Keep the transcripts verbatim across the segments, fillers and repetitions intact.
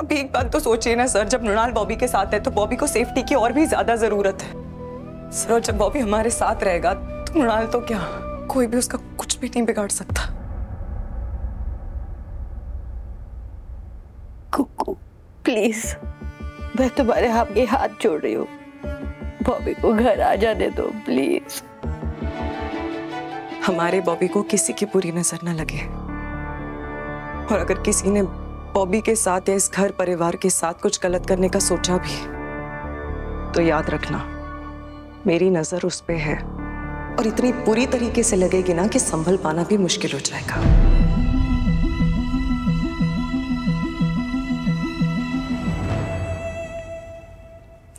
अभी एक बात तो सोचिए ना सर, जब मृणाल बॉबी के साथ है तो बॉबी को सेफ्टी की और भी ज्यादा जरूरत है सर। और जब बॉबी हमारे साथ रहेगा तो मृणाल तो क्या, कोई भी उसका कुछ भी नहीं बिगाड़ सकता। कुकू प्लीज, मैं तुम्हारे आगे हाथ जोड़ रही हूँ, बॉबी को घर आ जाने दो प्लीज। हमारे बॉबी को किसी की बुरी नजर ना लगे, और अगर किसी ने बॉबी के साथ या इस घर परिवार के साथ कुछ गलत करने का सोचा भी तो याद रखना मेरी नजर उस पे है, और इतनी बुरी तरीके से लगेगी ना कि संभल पाना भी मुश्किल हो जाएगा।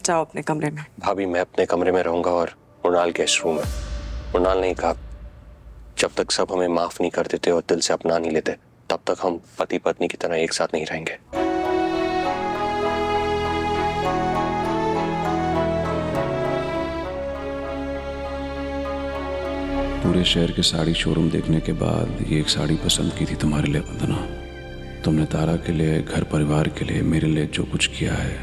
जाओ अपने कमरे में। भाभी मैं अपने कमरे में रहूंगा और मृणाल गेस्ट रूम में। मृणाल ने कहा जब तक सब हमें माफ नहीं कर देते और दिल से अपना नहीं लेते तब तक हम पति पत्नी की तरह एक साथ नहीं रहेंगे। पूरे शहर के साड़ी शोरूम देखने के बाद ये एक साड़ी पसंद की थी तुम्हारे लिए वंदना। तुमने तारा के लिए, घर परिवार के लिए, मेरे लिए जो कुछ किया है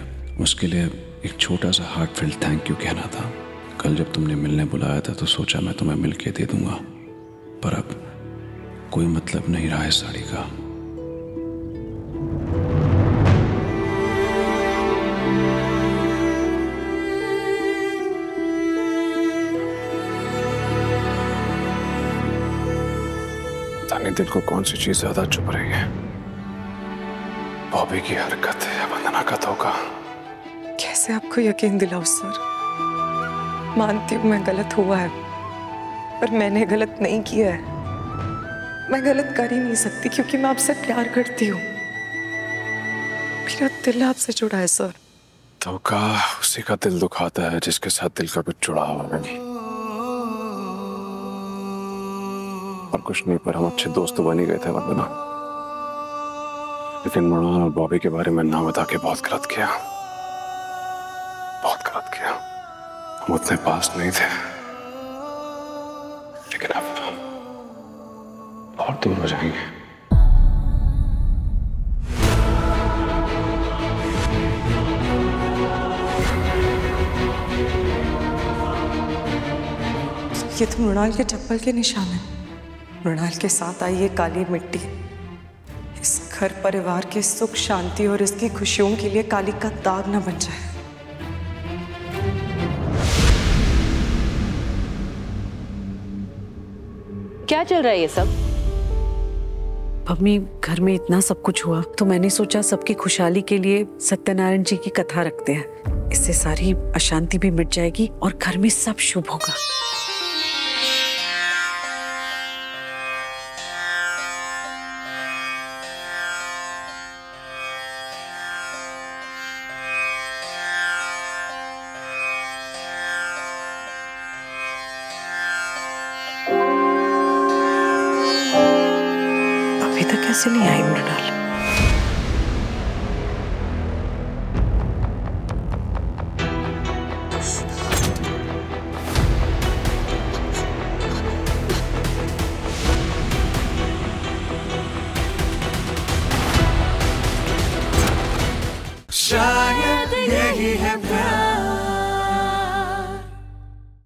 उसके लिए एक छोटा सा हार्टफेल्ट थैंक यू कहना था। कल जब तुमने मिलने बुलाया था तो सोचा मैं तुम्हें मिल के दे दूंगा, पर अब कोई मतलब नहीं रहा है साड़ी का। पता नहीं दिल को कौन सी चीज ज्यादा चुभ रही है, बॉबी की हरकत है या वंदना का धोखा। कैसे आपको यकीन दिलाऊं सर, मानती हूँ मैं गलत हुआ है, पर मैंने गलत नहीं किया है। मैं गलत कर ही नहीं सकती क्योंकि मैं आपसे प्यार करती हूँ, मेरा दिल आपसे जुड़ा है सर। धोखा उसी का दिल दुखाता है जिसके साथ दिल का कुछ जुड़ा हुआ नहीं। और कुछ नहीं, पर हम अच्छे दोस्त तो बन ही गए थे वंदना, लेकिन मृणाल और बॉबी के बारे में ना बता के बहुत गलत किया। बहुत गलत किया, हम उतने पास नहीं थे, लेकिन अब हम बहुत दूर हो जाएंगे। ये तो मृणाल के चप्पल के निशान हैं। मृणाल के साथ आई ये काली मिट्टी इस घर परिवार के सुख शांति और इसकी खुशियों के लिए काली का दाग ना बन जाए। क्या चल रहा है ये सब? मम्मी घर में इतना सब कुछ हुआ तो मैंने सोचा सबकी खुशहाली के लिए सत्यनारायण जी की कथा रखते हैं, इससे सारी अशांति भी मिट जाएगी और घर में सब शुभ होगा। कैसे नहीं आई मृणाल? शायद यही है